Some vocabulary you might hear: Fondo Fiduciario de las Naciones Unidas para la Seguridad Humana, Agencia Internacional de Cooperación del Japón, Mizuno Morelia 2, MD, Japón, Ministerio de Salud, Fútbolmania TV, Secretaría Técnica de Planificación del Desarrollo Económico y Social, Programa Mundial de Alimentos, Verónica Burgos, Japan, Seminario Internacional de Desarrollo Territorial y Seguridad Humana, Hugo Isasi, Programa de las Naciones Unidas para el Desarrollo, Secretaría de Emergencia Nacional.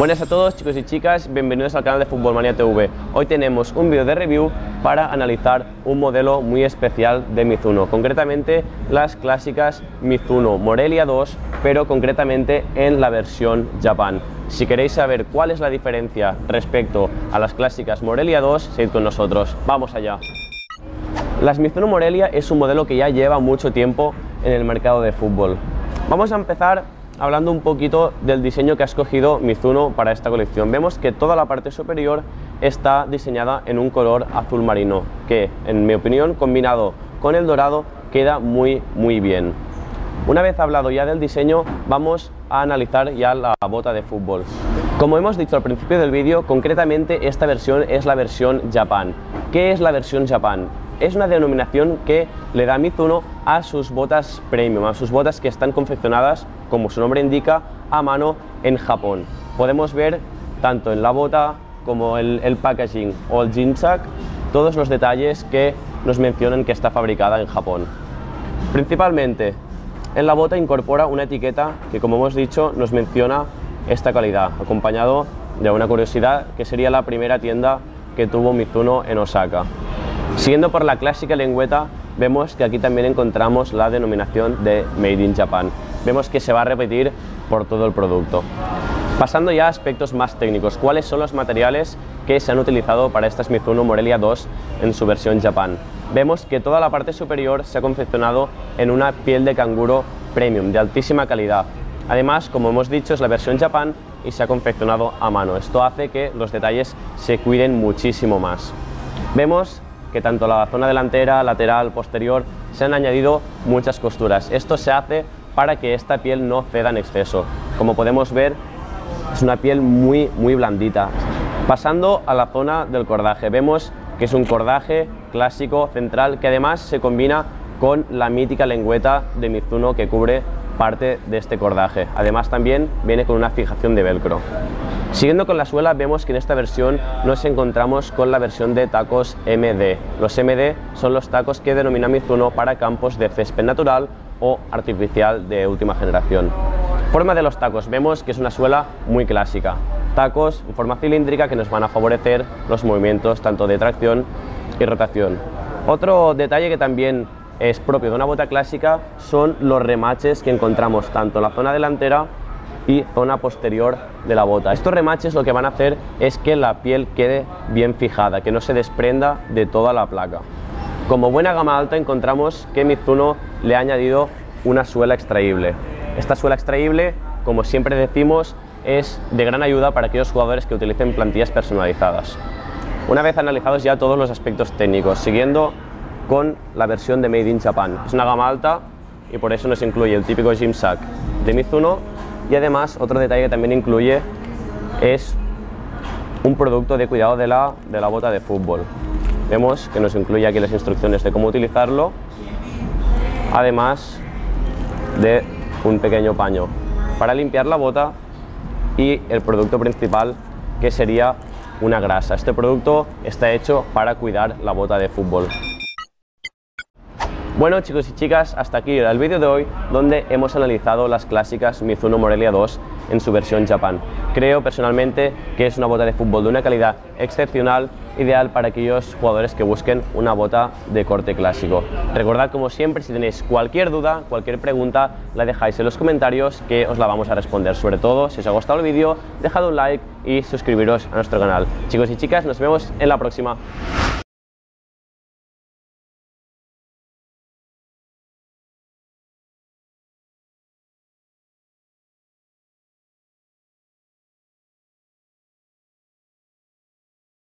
Buenas a todos chicos y chicas, bienvenidos al canal de Fútbolmania TV. Hoy tenemos un vídeo de review para analizar un modelo muy especial de Mizuno, concretamente las clásicas Mizuno Morelia 2, pero concretamente en la versión Japan. Si queréis saber cuál es la diferencia respecto a las clásicas Morelia 2, seguid con nosotros. ¡Vamos allá! Las Mizuno Morelia es un modelo que ya lleva mucho tiempo en el mercado de fútbol. Vamos a empezar hablando un poquito del diseño que ha escogido Mizuno para esta colección. Vemos que toda la parte superior está diseñada en un color azul marino, que en mi opinión combinado con el dorado queda muy bien. Una vez hablado ya del diseño, vamos a analizar ya la bota de fútbol. Como hemos dicho al principio del vídeo, concretamente esta versión es la versión Japan. ¿Qué es la versión Japan? Es una denominación que le da Mizuno a sus botas premium, a sus botas que están confeccionadas, como su nombre indica, a mano en Japón. Podemos ver tanto en la bota como el packaging o el jinchak todos los detalles que nos mencionan que está fabricada en Japón. Principalmente en la bota incorpora una etiqueta que, como hemos dicho, nos menciona esta calidad, acompañado de una curiosidad que sería la primera tienda que tuvo Mizuno en Osaka. Siguiendo por la clásica lengüeta, vemos que aquí también encontramos la denominación de Made in Japan. Vemos que se va a repetir por todo el producto. Pasando ya a aspectos más técnicos, ¿cuáles son los materiales que se han utilizado para estas Mizuno Morelia 2 en su versión Japan? Vemos que toda la parte superior se ha confeccionado en una piel de canguro premium, de altísima calidad. Además, como hemos dicho, es la versión Japan y se ha confeccionado a mano. Esto hace que los detalles se cuiden muchísimo más. Vemos que tanto la zona delantera, lateral, posterior, se han añadido muchas costuras. Esto se hace para que esta piel no ceda en exceso. Como podemos ver, es una piel muy blandita. Pasando a la zona del cordaje, vemos que es un cordaje clásico central que además se combina con la mítica lengüeta de Mizuno que cubre parte de este cordaje. Además también viene con una fijación de velcro. Siguiendo con la suela, vemos que en esta versión nos encontramos con la versión de tacos MD. Los MD son los tacos que denomina Mizuno para campos de césped natural o artificial de última generación. Forma de los tacos, vemos que es una suela muy clásica. Tacos en forma cilíndrica que nos van a favorecer los movimientos tanto de tracción y rotación. Otro detalle que también es propio de una bota clásica son los remaches que encontramos tanto en la zona delantera y zona posterior de la bota. Estos remaches lo que van a hacer es que la piel quede bien fijada, que no se desprenda de toda la placa. Como buena gama alta encontramos que Mizuno le ha añadido una suela extraíble. Esta suela extraíble, como siempre decimos, es de gran ayuda para aquellos jugadores que utilicen plantillas personalizadas. Una vez analizados ya todos los aspectos técnicos, siguiendo con la versión de Made in Japan. Es una gama alta y por eso nos incluye el típico gym sack de Mizuno. Y además, otro detalle que también incluye es un producto de cuidado de la bota de fútbol. Vemos que nos incluye aquí las instrucciones de cómo utilizarlo, además de un pequeño paño para limpiar la bota y el producto principal, que sería una grasa. Este producto está hecho para cuidar la bota de fútbol. Bueno chicos y chicas, hasta aquí el vídeo de hoy donde hemos analizado las clásicas Mizuno Morelia 2 en su versión Japan. Creo personalmente que es una bota de fútbol de una calidad excepcional, ideal para aquellos jugadores que busquen una bota de corte clásico. Recordad como siempre, si tenéis cualquier duda, cualquier pregunta, la dejáis en los comentarios que os la vamos a responder. Sobre todo, si os ha gustado el vídeo, dejad un like y suscribiros a nuestro canal. Chicos y chicas, nos vemos en la próxima.